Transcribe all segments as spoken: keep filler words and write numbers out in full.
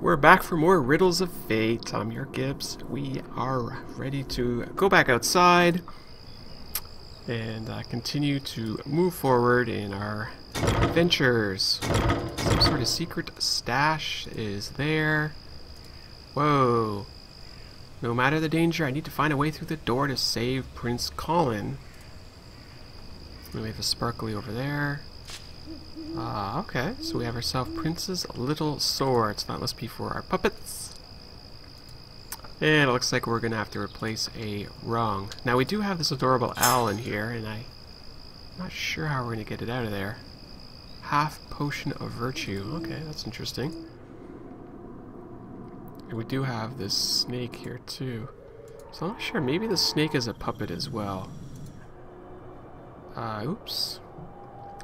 We're back for more Riddles of Fate. I'm your Gibbs. We are ready to go back outside and uh, continue to move forward in our adventures. Some sort of secret stash is there. Whoa. No matter the danger, I need to find a way through the door to save Prince Colin. We have a sparkly over there. Ah, uh, okay. So we have ourselves Prince's Little Sword. So that must be for our puppets. And it looks like we're going to have to replace a rung. Now we do have this adorable owl in here, and I'm not sure how we're going to get it out of there. Half Potion of Virtue. Okay, that's interesting. And we do have this snake here too. So I'm not sure. Maybe the snake is a puppet as well. Uh, oops.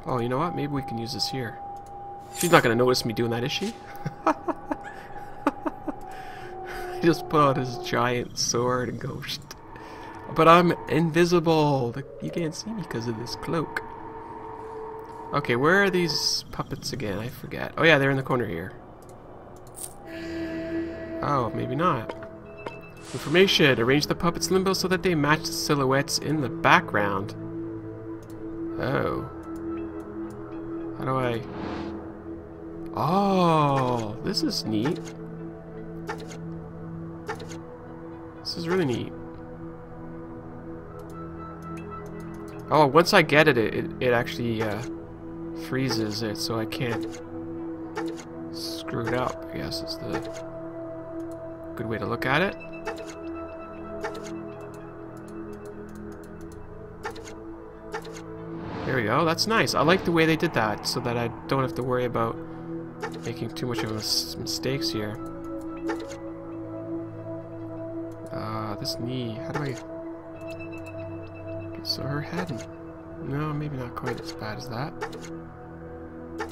Oh, you know what? Maybe we can use this here. She's not going to notice me doing that, is she? I just put out his giant sword and go... But I'm invisible! You can't see me because of this cloak. Okay, where are these puppets again? I forget. Oh yeah, they're in the corner here. Oh, maybe not. Information. Arrange the puppets' limbo so that they match the silhouettes in the background. Oh. How do I... Oh, this is neat. This is really neat. Oh, once I get it, it, it actually uh, freezes it, so I can't screw it up, I guess is the good way to look at it. There we go, that's nice. I like the way they did that, so that I don't have to worry about making too much of mis mistakes here. Uh, this knee, how do I... So her head... No, maybe not quite as bad as that.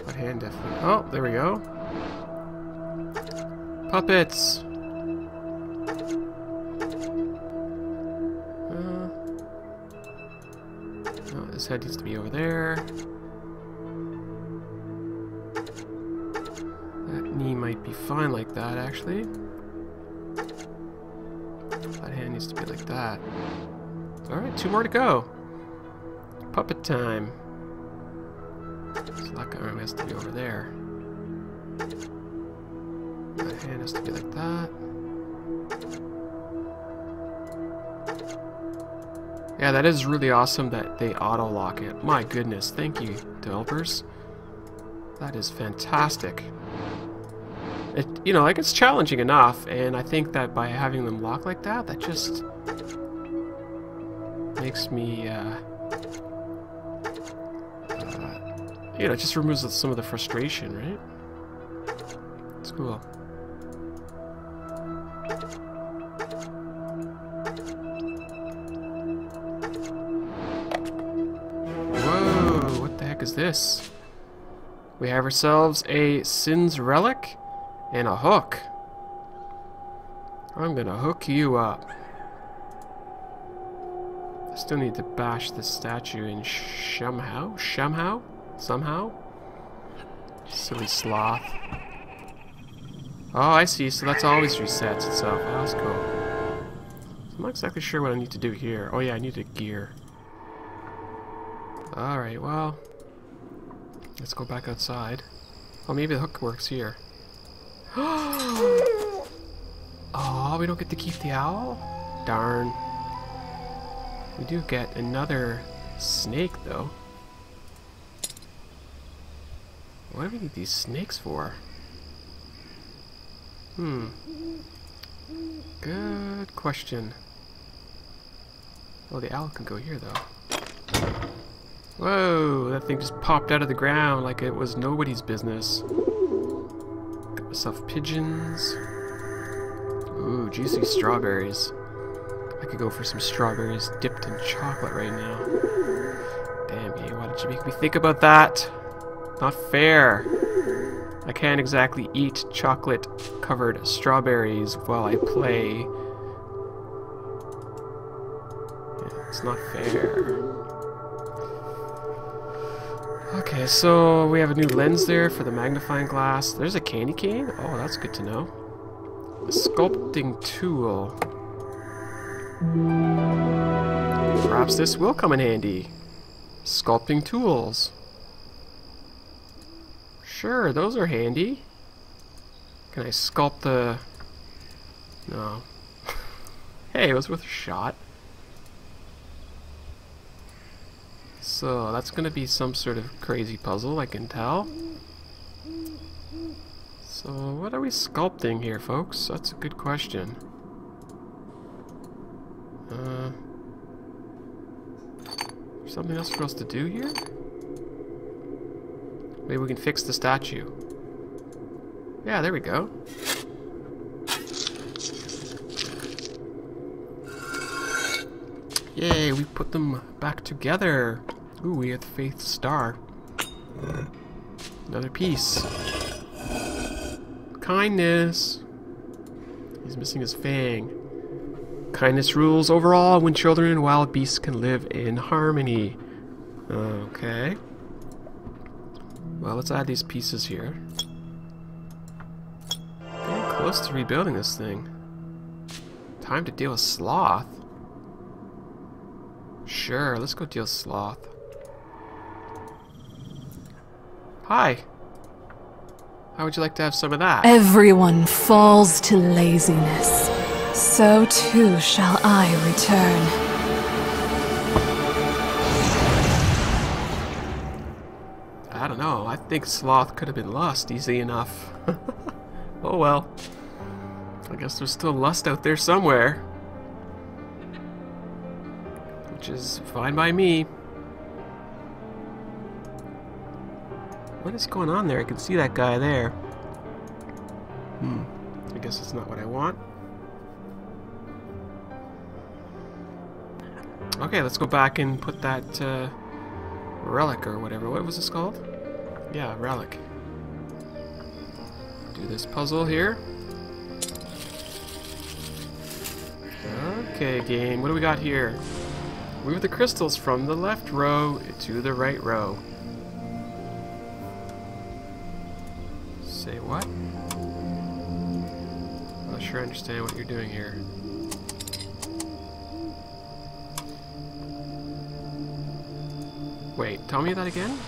But hand definitely... Oh, there we go. Puppets! This head needs to be over there. That knee might be fine like that, actually. That hand needs to be like that. Alright, two more to go. Puppet time. So that arm has to be over there. That hand has to be like that. Yeah, that is really awesome that they auto-lock it. My goodness, thank you, developers. That is fantastic. It, you know, like, it's challenging enough, and I think that by having them lock like that, that just makes me, uh, uh, you know, it just removes some of the frustration, right? It's cool. This. We have ourselves a Sin's Relic and a hook. I'm gonna hook you up. I still need to bash this statue in somehow. Somehow? Somehow? Silly sloth. Oh, I see. So that's always resets itself. Oh, that's cool. I'm not exactly sure what I need to do here. Oh yeah, I need a gear. Alright, well... Let's go back outside. Oh, maybe the hook works here. Oh, we don't get to keep the owl? Darn. We do get another snake, though. What do we need these snakes for? Hmm. Good question. Oh, the owl can go here, though. Whoa, that thing just popped out of the ground like it was nobody's business. Got myself pigeons. Ooh, juicy strawberries. I could go for some strawberries dipped in chocolate right now. Damn you, why did you make me think about that? Not fair. I can't exactly eat chocolate-covered strawberries while I play. Yeah, it's not fair. Okay, so we have a new lens there for the magnifying glass. There's a candy cane? Oh, that's good to know. A sculpting tool. Perhaps this will come in handy. Sculpting tools. Sure, those are handy. Can I sculpt the... No. Hey, it was worth a shot. So, that's going to be some sort of crazy puzzle, I can tell. So, what are we sculpting here, folks? That's a good question. Uh, something else for us to do here? Maybe we can fix the statue. Yeah, there we go. Yay, we put them back together. Ooh, we have the Faith star. Another piece. Kindness. He's missing his fang. Kindness rules overall when children and wild beasts can live in harmony. Okay. Well, let's add these pieces here. Very close to rebuilding this thing. Time to deal with sloth. Sure, let's go deal sloth. Hi. How would you like to have some of that? Everyone falls to laziness. So too shall I return. I don't know. I think sloth could have been lust easy enough. Oh well. I guess there's still lust out there somewhere. Which is fine by me. What is going on there? I can see that guy there. Hmm. I guess that's not what I want. Okay, let's go back and put that uh, relic or whatever. What was this called? Yeah, relic. Do this puzzle here. Okay, game. What do we got here? Move the crystals from the left row to the right row. Say what? I'm not sure I understand what you're doing here. Wait, tell me that again?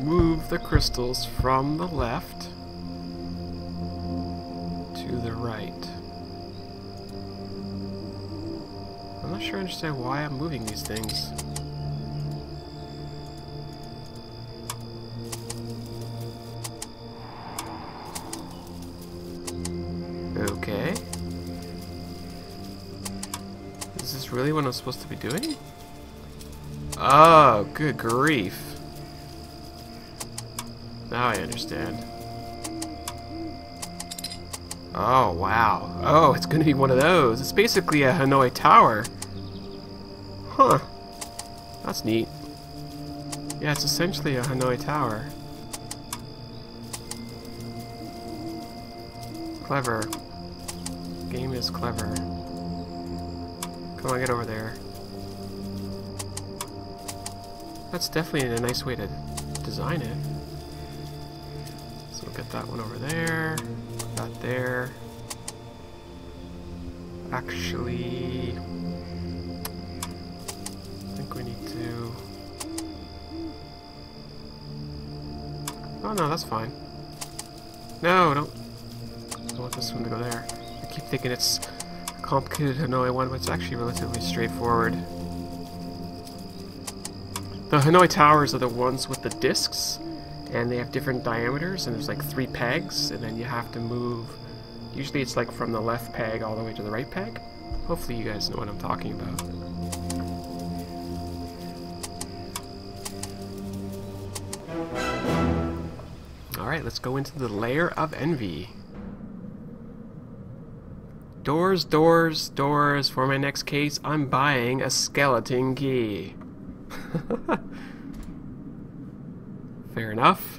Move the crystals from the left to the right. I'm not sure I understand why I'm moving these things. Okay. Is this really what I'm supposed to be doing? Oh, good grief. Now I understand. Oh, wow. Oh, it's going to be one of those. It's basically a Hanoi Tower. Huh. That's neat. Yeah, it's essentially a Hanoi Tower. Clever. Game is clever. Come on, get over there. That's definitely a nice way to design it. So we'll get that one over there. That there. Actually, I think we need to. Oh no, that's fine. No, don't. I don't want this one to go there. I keep thinking it's a complicated Hanoi one, but it's actually relatively straightforward. The Hanoi Towers are the ones with the discs. And they have different diameters, and there's like three pegs, and then you have to move. Usually it's like from the left peg all the way to the right peg. Hopefully you guys know what I'm talking about. Alright, let's go into the Lair of Envy. Doors, doors, doors. For my next case, I'm buying a skeleton key. Fair enough.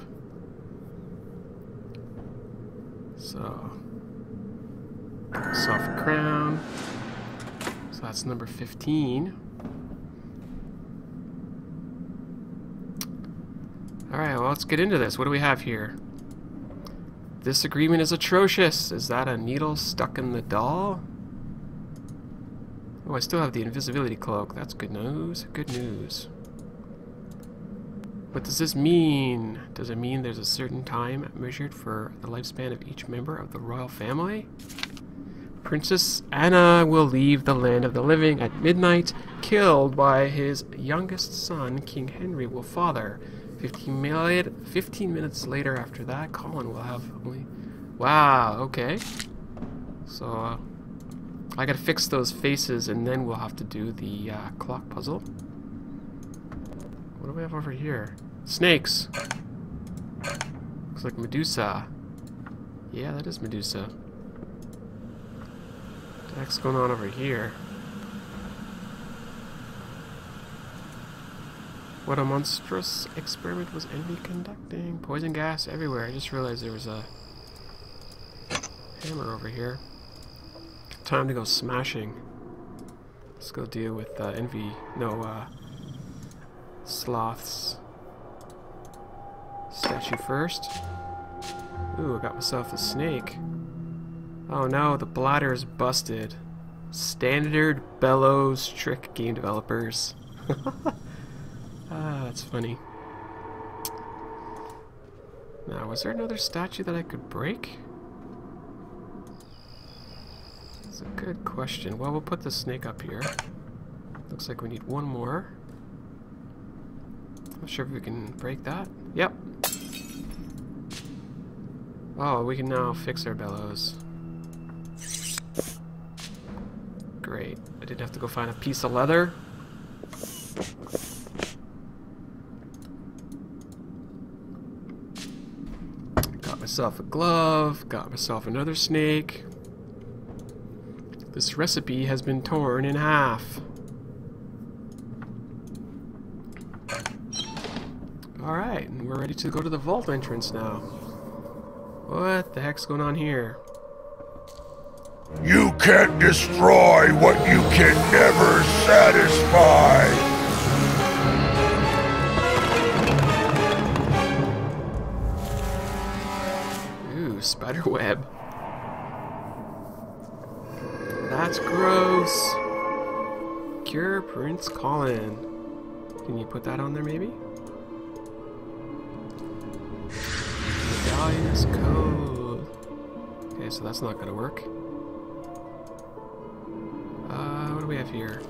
So, soft crown. So that's number fifteen. Alright, well, let's get into this. What do we have here? This agreement is atrocious. Is that a needle stuck in the doll? Oh, I still have the invisibility cloak. That's good news. Good news. What does this mean? Does it mean there's a certain time measured for the lifespan of each member of the royal family? Princess Anna will leave the land of the living at midnight, killed by his youngest son, King Henry will father. fifteen, minute, fifteen minutes later after that, Colin will have only... Wow, okay. So, uh, I gotta fix those faces and then we'll have to do the uh, clock puzzle. What do we have over here? Snakes! Looks like Medusa. Yeah, that is Medusa. What the heck's going on over here? What a monstrous experiment was Envy conducting? Poison gas everywhere. I just realized there was a hammer over here. Time to go smashing. Let's go deal with uh, Envy. No, uh... Sloth's statue first. Ooh, I got myself a snake. Oh no, the bladder is busted. Standard bellows trick, game developers. Ah, that's funny. Now, was there another statue that I could break? That's a good question. Well, we'll put the snake up here. Looks like we need one more. Not sure if we can break that. Yep. Oh, we can now fix our bellows. Great. I didn't have to go find a piece of leather. Got myself a glove. Got myself another snake. This recipe has been torn in half. Alright, and we're ready to go to the vault entrance now. What the heck's going on here? You can't destroy what you can never satisfy! Ooh, spiderweb. That's gross. Cure Prince Colin. Can you put that on there maybe? Medallia's code. Okay, so that's not gonna work. Uh, what do we have here?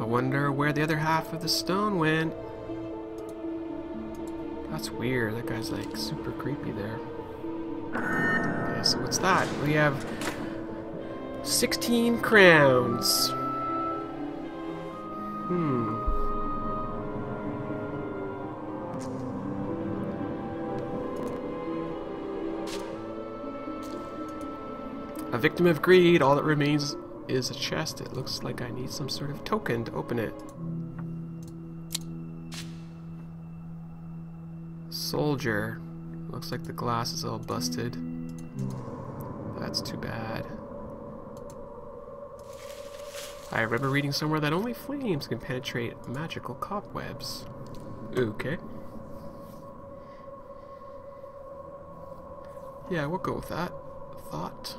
I wonder where the other half of the stone went. That's weird. That guy's like super creepy there. Okay, so what's that? We have sixteen crowns. Hmm. A victim of greed, all that remains is a chest. It looks like I need some sort of token to open it. Soldier. Looks like the glass is all busted. That's too bad. I remember reading somewhere that only flames can penetrate magical cobwebs. Okay. Yeah, we'll go with that thought.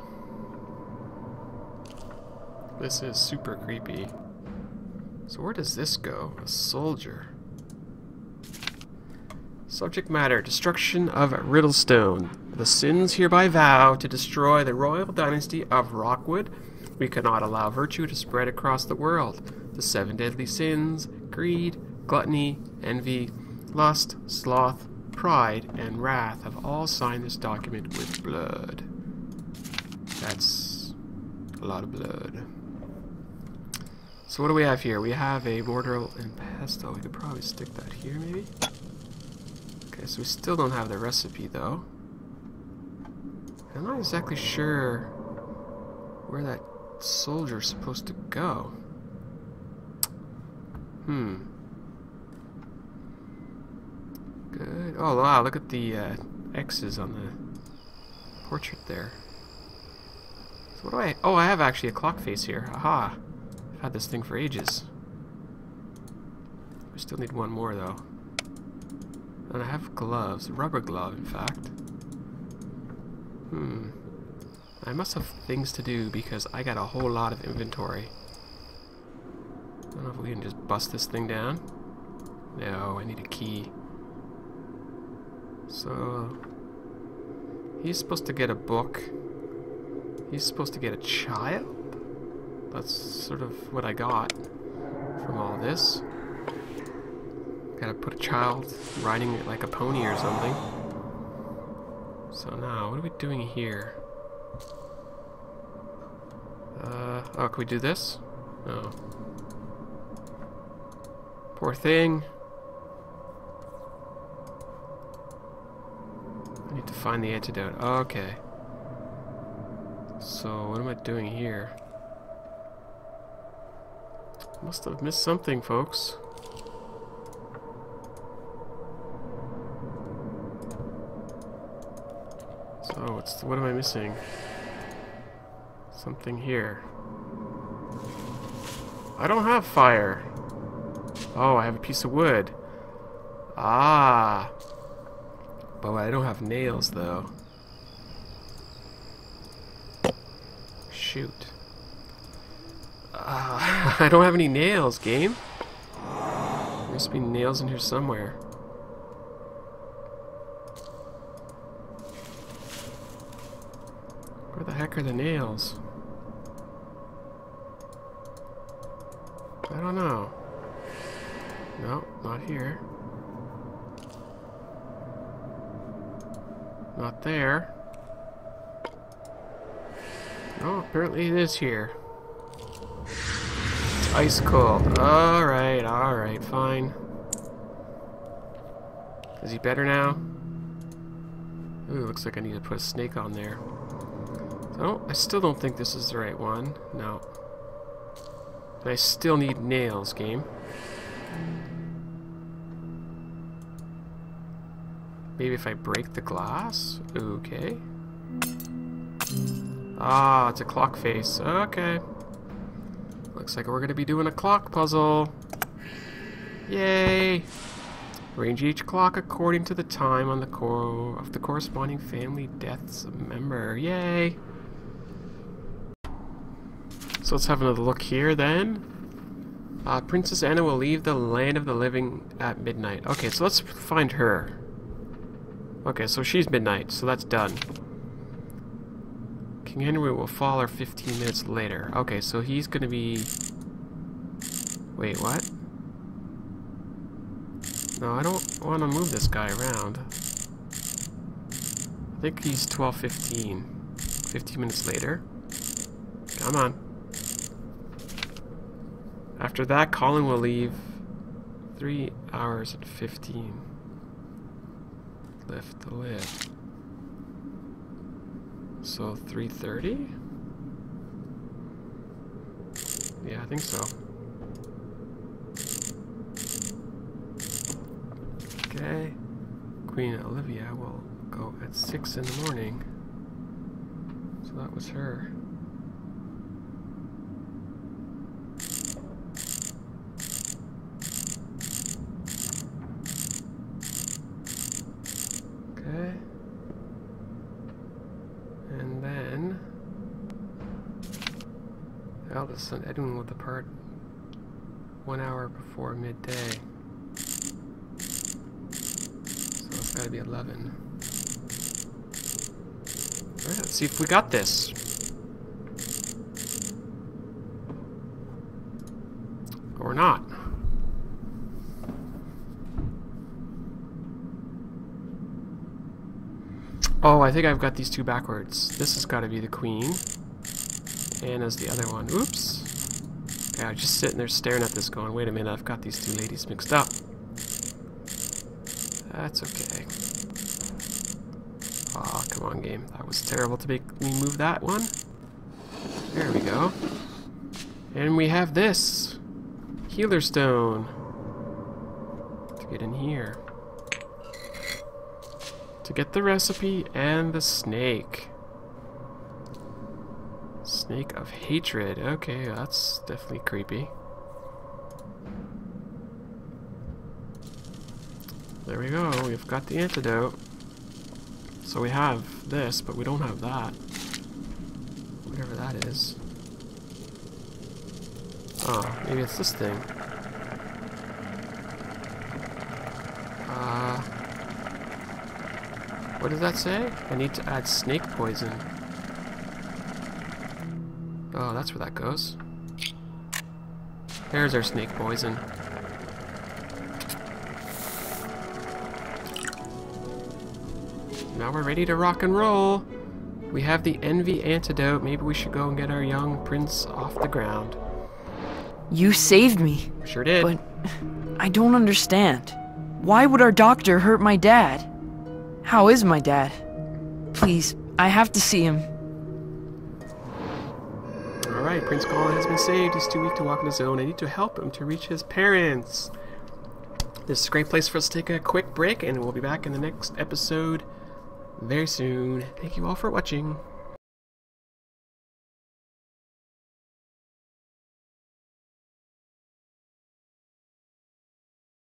This is super creepy. So where does this go? A soldier. Subject matter. Destruction of Riddlestone. The Sins hereby vow to destroy the royal dynasty of Rockwood. We cannot allow virtue to spread across the world. The seven deadly sins: greed, gluttony, envy, lust, sloth, pride, and wrath have all signed this document with blood. That's a lot of blood. So what do we have here? We have a mortar and pestle. We could probably stick that here, maybe? Okay, so we still don't have the recipe, though. I'm not exactly sure where that soldier's supposed to go. Hmm. Good. Oh, wow, look at the uh, X's on the portrait there. So what do I... Oh, I have actually a clock face here. Aha. I've had this thing for ages. We still need one more though. And I have gloves, rubber glove in fact. Hmm. I must have things to do because I got a whole lot of inventory. I don't know if we can just bust this thing down. No, I need a key. So he's supposed to get a book. He's supposed to get a child? That's sort of what I got from all this. Gotta put a child riding it like a pony or something. So now, what are we doing here? Uh, oh, can we do this? No. Poor thing. I need to find the antidote. Okay. So, what am I doing here? Must have missed something, folks. So, what's the, what am I missing? Something here. I don't have fire. Oh, I have a piece of wood. Ah. But I don't have nails, though. Shoot. Uh, I don't have any nails, game. There must be nails in here somewhere. Where the heck are the nails? I don't know. No, not here. Not there. Oh, apparently it is here. It's ice cold. Alright, alright, fine. Is he better now? Ooh, looks like I need to put a snake on there. So, I still don't think this is the right one. No. And I still need nails, game. Maybe if I break the glass? Okay. Ah, it's a clock face. Okay. Looks like we're going to be doing a clock puzzle. Yay! Arrange each clock according to the time on the core of the corresponding family deaths member. Yay! So let's have another look here then. Uh, Princess Anna will leave the land of the living at midnight. Okay, so let's find her. Okay, so she's midnight, so that's done. King Henry will fall her fifteen minutes later. Okay, so he's gonna be... Wait, what? No, I don't want to move this guy around. I think he's twelve fifteen. fifteen minutes later. Come on. After that, Colin will leave three hours and fifteen. Left to live. So three thirty? Yeah, I think so. Okay. Queen Olivia will go at six in the morning. So that was her. I didn't want the part one hour before midday. So it's gotta be eleven. Alright, let's see if we got this. Or not. Oh, I think I've got these two backwards. This has gotta be the queen. And as the other one. Oops. Yeah, I'm just sitting there staring at this going, wait a minute, I've got these two ladies mixed up. That's okay. Aw, oh, come on, game. That was terrible to make me move that one. There we go. And we have this. Healer stone. To get in here. To get the recipe and the snake. Snake of Hatred. Okay, that's definitely creepy. There we go, we've got the antidote. So we have this, but we don't have that. Whatever that is. Oh, maybe it's this thing. Uh, what does that say? I need to add snake poison. Oh, that's where that goes. There's our snake poison. Now we're ready to rock and roll. We have the envy antidote. Maybe we should go and get our young prince off the ground. You saved me. Sure did. But I don't understand. Why would our doctor hurt my dad? How is my dad? Please, I have to see him. Alright, Prince Colin has been saved. He's too weak to walk on his own. I need to help him to reach his parents. This is a great place for us to take a quick break, and we'll be back in the next episode very soon. Thank you all for watching.